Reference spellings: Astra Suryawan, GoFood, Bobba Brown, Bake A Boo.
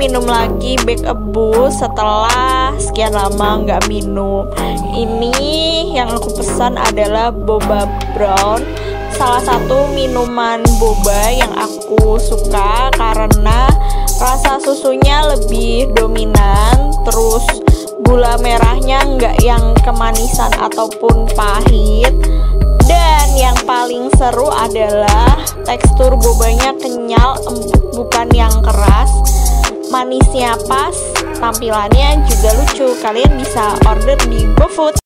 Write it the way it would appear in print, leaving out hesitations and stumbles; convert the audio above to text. minum lagi Bake A Boo setelah sekian lama nggak minum. Ini yang aku pesan adalah boba brown, salah satu minuman boba yang aku suka karena rasa susunya lebih dominan, terus gula merahnya nggak yang kemanisan ataupun pahit. Dan yang paling seru adalah tekstur bobanya kenyal, empuk bukan yang keras, manisnya pas, tampilannya juga lucu. Kalian bisa order di GoFood.